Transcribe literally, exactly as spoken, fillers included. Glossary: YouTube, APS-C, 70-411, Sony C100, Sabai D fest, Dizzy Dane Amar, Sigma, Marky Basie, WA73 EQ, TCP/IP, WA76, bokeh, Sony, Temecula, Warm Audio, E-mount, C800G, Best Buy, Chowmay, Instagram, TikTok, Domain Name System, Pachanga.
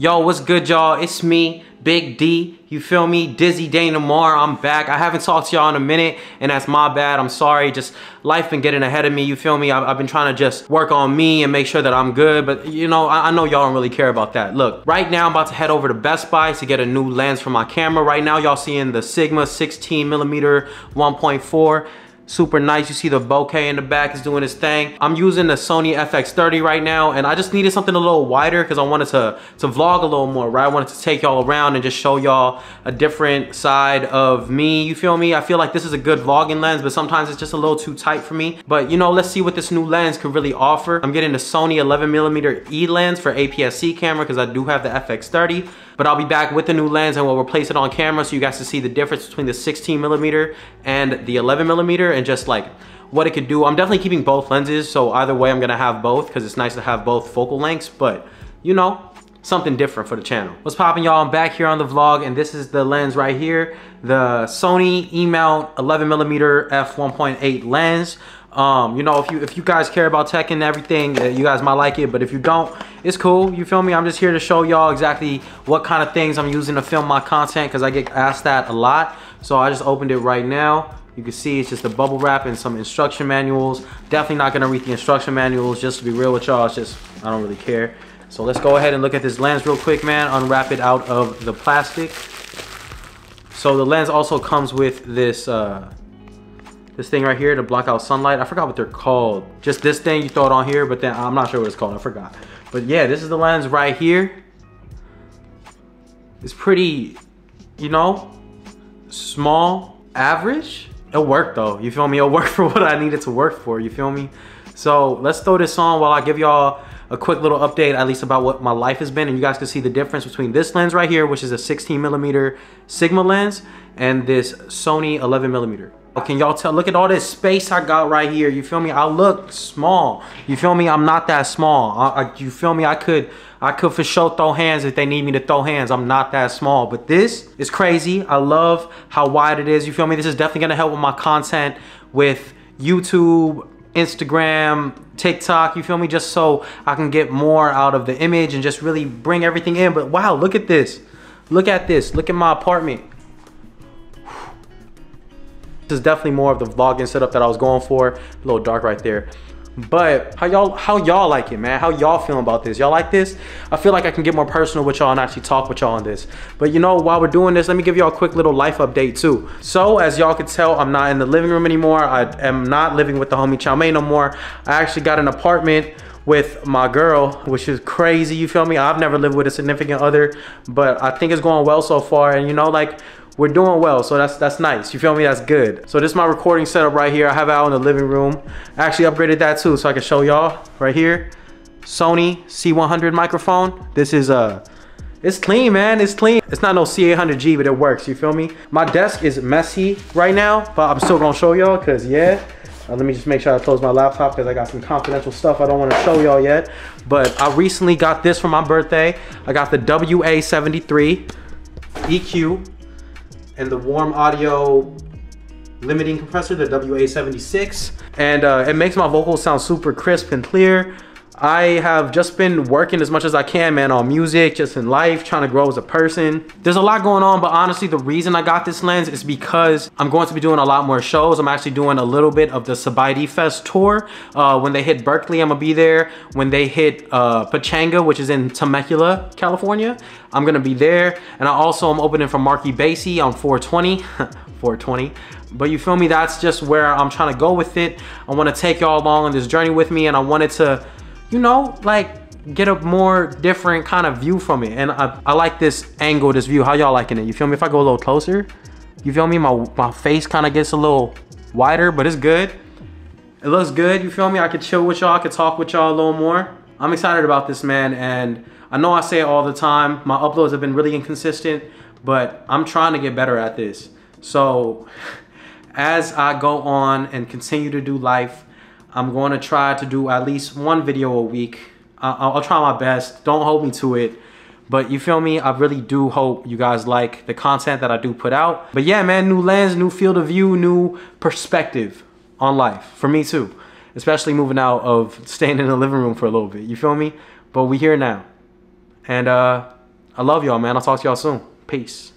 Yo, what's good, y'all? It's me, Big D. You feel me? Dizzy Dane Amar. I'm back. I haven't talked to y'all in a minute, and that's my bad. I'm sorry. Just life been getting ahead of me. You feel me? I've, I've been trying to just work on me and make sure that I'm good, but you know, I, I know y'all don't really care about that. Look, right now I'm about to head over to Best Buy to get a new lens for my camera. Right now, y'all seeing the Sigma sixteen millimeter one point four. Super nice. You see the bokeh in the back is doing its thing. I'm using the Sony F X thirty right now, and I just needed something a little wider because I wanted to to vlog a little more, right? I wanted to take y'all around and just show y'all a different side of me. You feel me? I feel like this is a good vlogging lens, but sometimes it's just a little too tight for me. But you know, let's see what this new lens could really offer. I'm getting the Sony eleven millimeter E lens for A P S C camera because I do have the F X thirty, but I'll be back with the new lens and we'll replace it on camera so you guys can see the difference between the sixteen millimeter and the eleven millimeter. And just like what it could do. I'm definitely keeping both lenses, so either way I'm gonna have both because it's nice to have both focal lengths, but you know, something different for the channel. What's poppin', y'all? I'm back here on the vlog, and this is the lens right here, the Sony E-mount eleven millimeter f one point eight lens. Um, you know, if you if you guys care about tech and everything, you guys might like it, but if you don't, it's cool. You feel me? I'm just here to show y'all exactly what kind of things I'm using to film my content because I get asked that a lot. So I just opened it right now. You can see it's just a bubble wrap and some instruction manuals. Definitely not gonna read the instruction manuals, just to be real with y'all. It's just, I don't really care. So let's go ahead and look at this lens real quick, man. Unwrap it out of the plastic. So the lens also comes with this, uh, this thing right here to block out sunlight. I forgot what they're called. Just this thing, you throw it on here, but then I'm not sure what it's called, I forgot. But yeah, this is the lens right here. It's pretty, you know, small, average. It'll work though, you feel me? It'll work for what I need it to work for, you feel me? So let's throw this on while I give y'all a quick little update, at least about what my life has been. And you guys can see the difference between this lens right here, which is a sixteen millimeter Sigma lens, and this Sony eleven millimeter. Can y'all tell? Look at all this space I got right here, you feel me? I look small, you feel me? I'm not that small. I, I, you feel me? I could I could for sure throw hands if they need me to throw hands. I'm not that small, but this is crazy. I love how wide it is, you feel me? This is definitely gonna help with my content with YouTube, Instagram, TikTok, you feel me? Just so I can get more out of the image and just really bring everything in. But wow, look at this. Look at this. Look at my apartment. This is definitely more of the vlogging setup that I was going for. A little dark right there. But how y'all how y'all like it, man? How y'all feeling about this? Y'all like this? I feel like I can get more personal with y'all and actually talk with y'all on this. But you know, while we're doing this, let me give y'all a quick little life update too. So as y'all can tell, I'm not in the living room anymore. I am not living with the homie Chowmay no more. I actually got an apartment with my girl, which is crazy, you feel me? I've never lived with a significant other, but I think it's going well so far. And you know, like, we're doing well, so that's that's nice, you feel me? That's good. So this is my recording setup right here. I have it out in the living room. I actually upgraded that too, so I can show y'all right here. Sony C one hundred microphone. This is a, uh, it's clean, man, it's clean. It's not no C eight hundred G, but it works, you feel me? My desk is messy right now, but I'm still gonna show y'all, cause yeah. Uh, let me just make sure I close my laptop because I got some confidential stuff I don't want to show y'all yet. But I recently got this for my birthday. I got the W A seventy-three E Q and the warm audio limiting compressor, the W A seventy-six. And uh, it makes my vocals sound super crisp and clear. I have just been working as much as I can, man, on music, just in life, trying to grow as a person. There's a lot going on, but honestly, the reason I got this lens is because I'm going to be doing a lot more shows. I'm actually doing a little bit of the Sabai D Fest tour. Uh, when they hit Berkeley, I'm gonna be there. When they hit uh, Pachanga, which is in Temecula, California, I'm gonna be there. And I also am opening for Marky Basie on four twenty, four twenty. But you feel me? That's just where I'm trying to go with it. I wanna take y'all along on this journey with me, and I wanted to, you know, like, get a more different kind of view from it. And I, I like this angle, this view. How y'all liking it? You feel me? If I go a little closer, you feel me? My, my face kind of gets a little wider, but it's good. It looks good, you feel me? I could chill with y'all, I could talk with y'all a little more. I'm excited about this, man, and I know I say it all the time. My uploads have been really inconsistent, but I'm trying to get better at this. So as I go on and continue to do life, I'm going to try to do at least one video a week. I'll, I'll try my best. Don't hold me to it. But you feel me? I really do hope you guys like the content that I do put out. But yeah, man, new lens, new field of view, new perspective on life. For me too. Especially moving out of staying in the living room for a little bit. You feel me? But we here now. And uh, I love y'all, man. I'll talk to y'all soon. Peace.